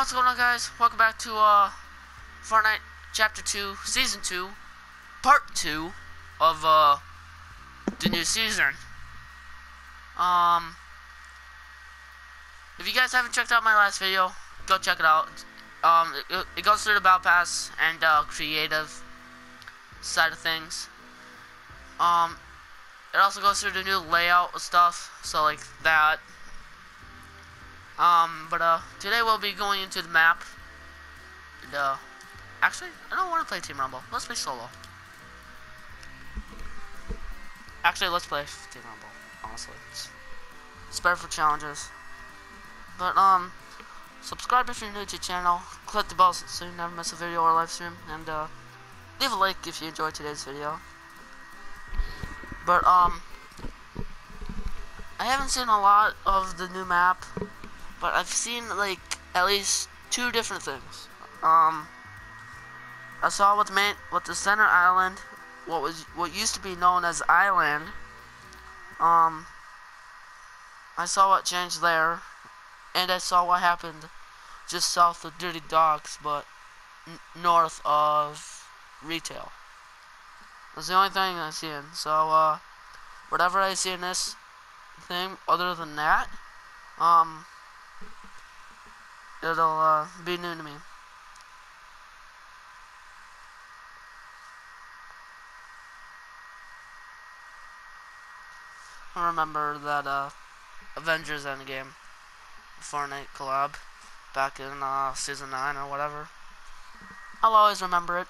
what's going on, guys? Welcome back to Fortnite Chapter 2, Season 2, Part 2 of the new season. If you guys haven't checked out my last video, go check it out. It goes through the battle pass and creative side of things. It also goes through the new layout and stuff, so like that. Today we'll be going into the map. And, actually, I don't want to play Team Rumble. Let's play solo. Actually, let's play Team Rumble, honestly. It's better for challenges. But, subscribe if you're new to the channel. Click the bell so you never miss a video or a live stream. And, leave a like if you enjoyed today's video. But, I haven't seen a lot of the new map. But I've seen, like, at least two different things. I saw what the center island, what used to be known as Island. I saw what changed there, and I saw what happened just south of Dirty Docks, but north of Retail. That's the only thing I've seen. So, whatever I see in this thing, other than that, it'll be new to me. I remember that Avengers Endgame Fortnite collab back in season 9 or whatever. I'll always remember it.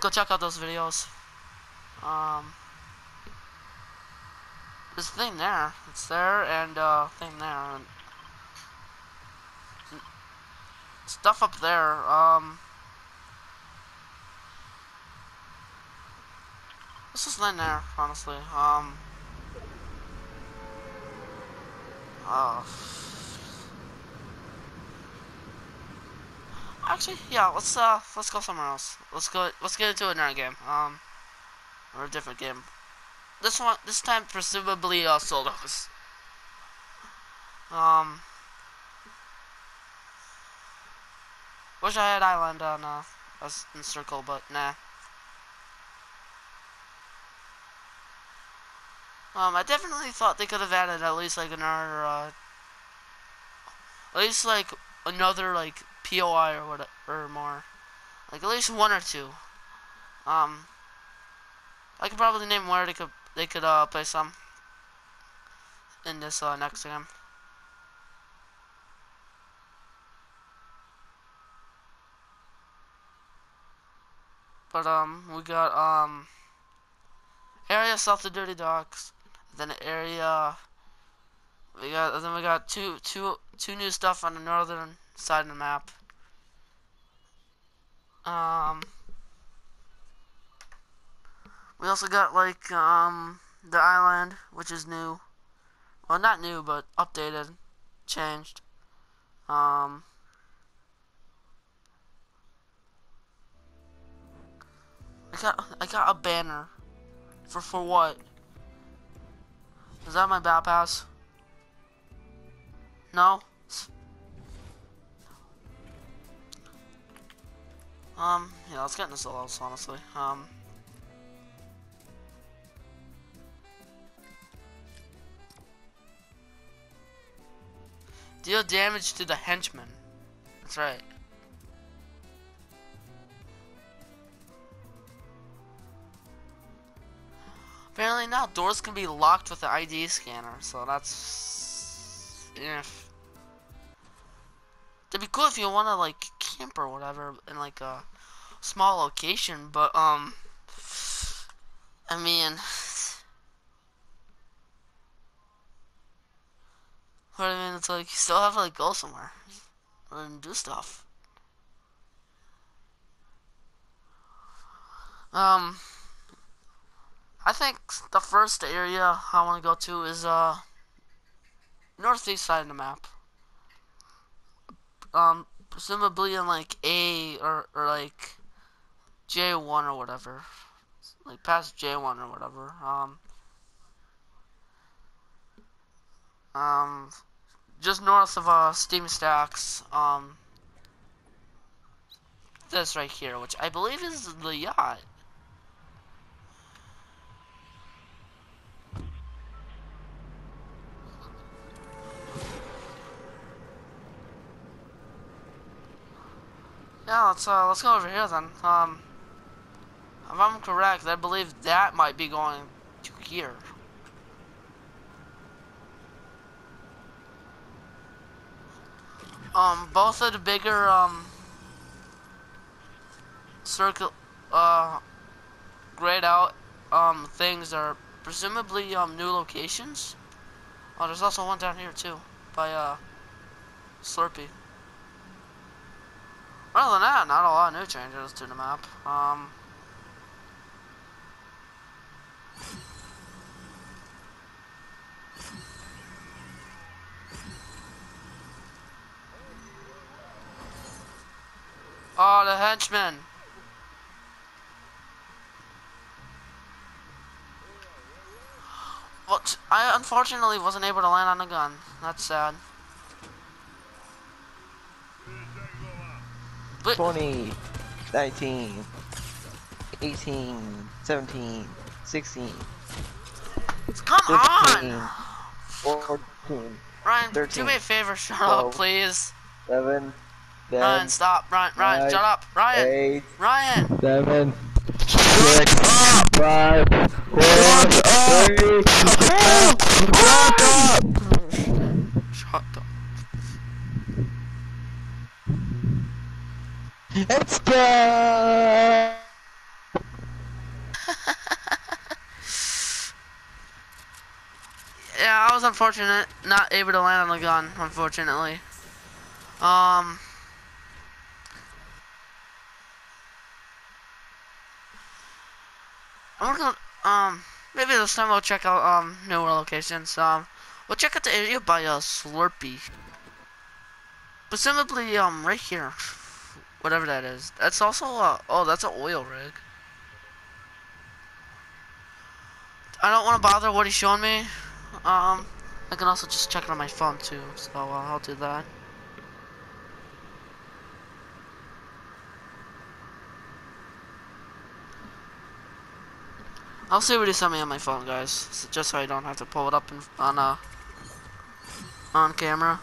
Go check out those videos. There's a thing there. It's there and thing there. And stuff up there, it's just laying there, honestly, actually, yeah, let's go somewhere else, let's get into another game, or a different game, this time, presumably, solos, wish I had Island on in circle, but nah. I definitely thought they could have added at least like another like POI or whatever, or more. Like at least one or two. I could probably name where they could play some in this next game. But, we got, area south of Dirty Docks, then area, we got two new stuff on the northern side of the map. We also got, like, the island, which is new, well, not new, but updated, changed, I got a banner. For what? Is that my battle pass? No? Yeah, let's get into solos, honestly. Deal damage to the henchman. That's right. Apparently now doors can be locked with the ID scanner, so that's it'd be cool if you wanna like camp or whatever in like a small location, but I mean it's like you still have to like go somewhere and do stuff. I think the first area I want to go to is northeast side of the map. Presumably in like A or like J1 or whatever, like past J1 or whatever. Just north of Steam Stacks. this right here, which I believe is the yacht. Yeah, let's go over here then. If I'm correct, I believe that might be going to here. Both of the bigger circle grayed out things are presumably new locations. Oh, there's also one down here too by Slurpee. Other than that, not a lot of new changes to the map. Oh, the henchman. What? I unfortunately wasn't able to land on the gun. That's sad. But 20, 19, 18, 17, 16. Come 15, on! 14, Ryan, 13, do me a favor, shut 12, up, please. 7. Then Ryan, stop. Ryan, Ryan, nine, shut up. Ryan. 8, Ryan. 7. 6. 5. 4. 3. Shut up. Shut up. It's good. Yeah, I was unfortunate, not able to land on the gun, unfortunately. I'm gonna maybe this time we'll check out newer locations. We'll check out the area by Slurpee. Presumably right here. Whatever that is. That's also oh, that's an oil rig. I don't wanna bother what he's showing me. I can also just check it on my phone too, so I'll do that. I'll see what he sent me on my phone, guys, so just so I don't have to pull it up in, on camera.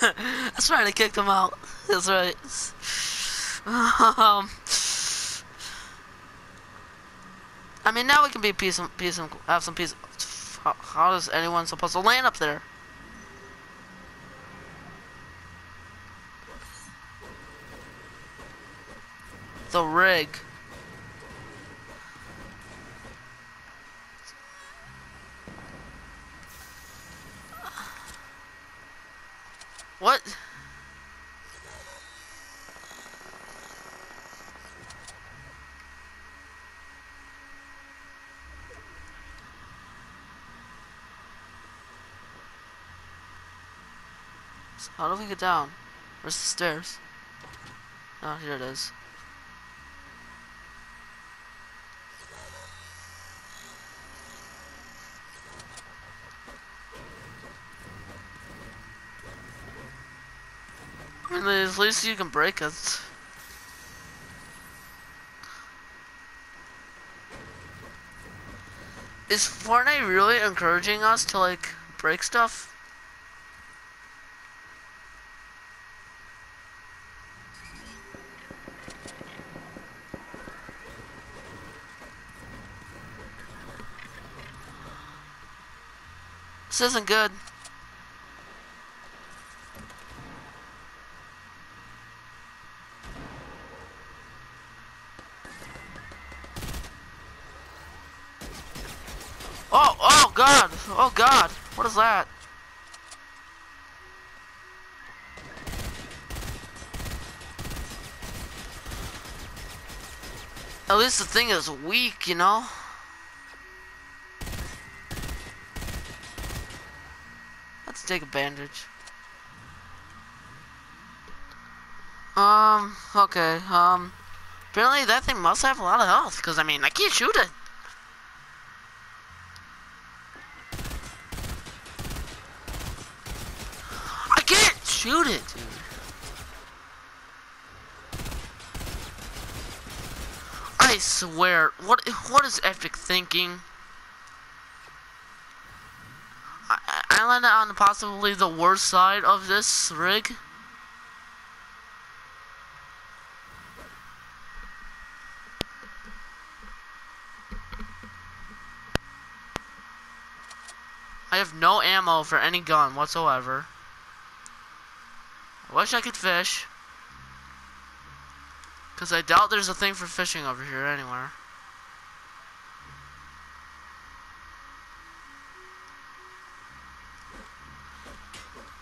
That's right, I kicked him out. That's right. I mean, now we can be peace, have some peace. How is anyone supposed to land up there? The rig. What? How do we get down? Where's the stairs? Oh, here it is. I mean, at least you can break it. Is Fortnite really encouraging us to like break stuff? This isn't good. Oh, oh God, oh God, what is that? At least the thing is weak, you know? Take a bandage. Okay. Apparently that thing must have a lot of health, because I mean, I can't shoot it. I can't shoot it, dude. I swear, what is Epic thinking? I landed on possibly the worst side of this rig. I have no ammo for any gun whatsoever. I wish I could fish. Because I doubt there's a thing for fishing over here anywhere.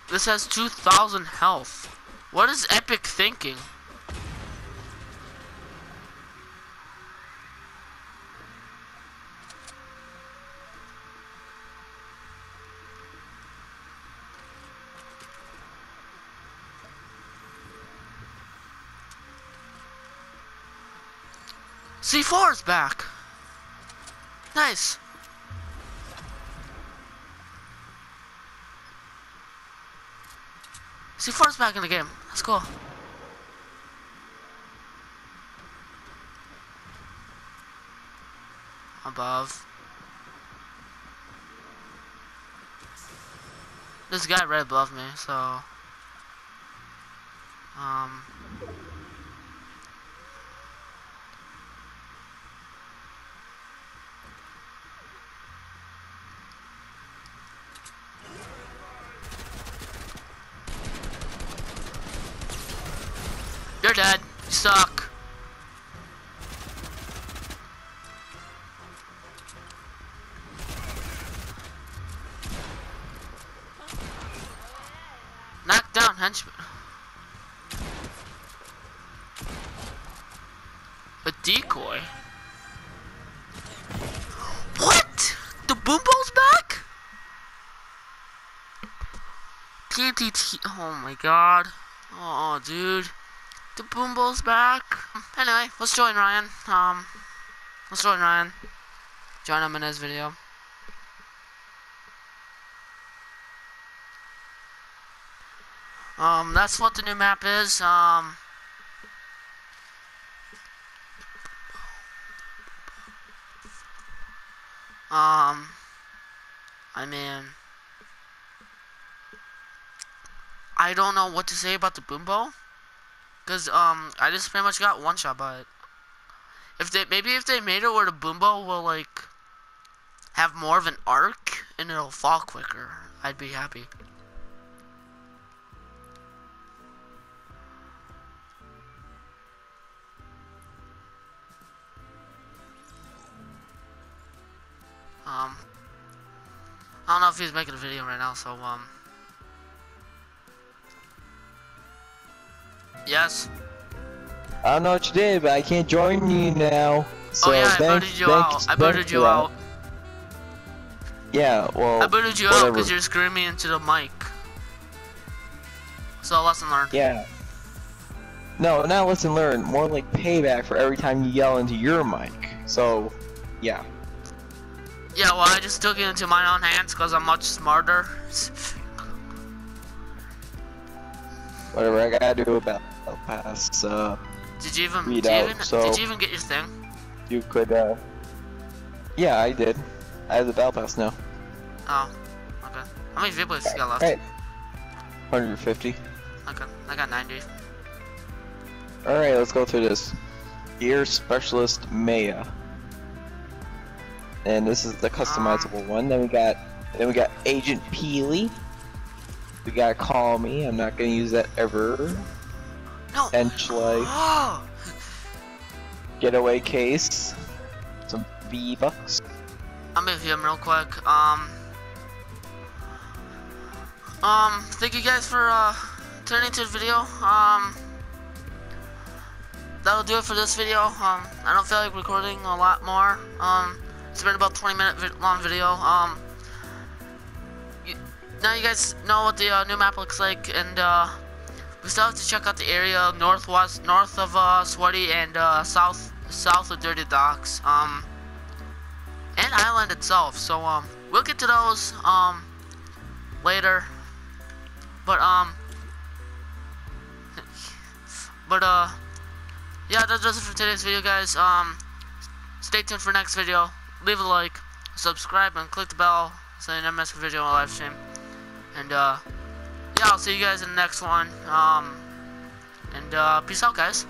This has 2,000 health. What is Epic thinking? C4 is back. Nice. C4 is back in the game. That's cool. Above. This guy right above me, so... You're dead. You suck. Knock down, henchman. A decoy? What? The Boom Bow's back? TNT. Oh my god. Oh, dude. The Boom Bow's back. Anyway, let's join Ryan. Join him in his video. That's what the new map is. I mean, I don't know what to say about the Boom Bow. Cause I just pretty much got one shot by it. If they made it where the Boom Bow will like have more of an arc and it'll fall quicker, I'd be happy. I don't know if he's making a video right now, so Yes. I don't know what you did, but I can't join you now. So oh yeah, I booted you out. Yeah, well. I booted you out because you're screaming into the mic. So lesson learned. Yeah. No, not lesson learned. More like payback for every time you yell into your mic. So, yeah. Yeah, well, I just took it into my own hands because I'm much smarter. Whatever I gotta do about it. I'll pass, did you even get your thing? You could, yeah, I did. I have the battle pass now. Oh, okay. How many V-Bucks you got left? Right. 150. Okay, I got 90. Alright, let's go through this. Gear Specialist Maya. And this is the customizable one. Then we got Agent Peely. We gotta Call Me. I'm not gonna use that ever. No. Enchilade. Getaway case. Some V-Bucks. I'm gonna hit him real quick. Thank you guys for turning to the video. That'll do it for this video. I don't feel like recording a lot more. It's been about 20-minute long video. Now you guys know what the new map looks like, and We still have to check out the area north of Sweaty and south of Dirty Docks, and Island itself. So we'll get to those later. But yeah, that does it for today's video, guys. Stay tuned for next video. Leave a like, subscribe, and click the bell so you never miss a video on live stream. And yeah, I'll see you guys in the next one. Peace out, guys.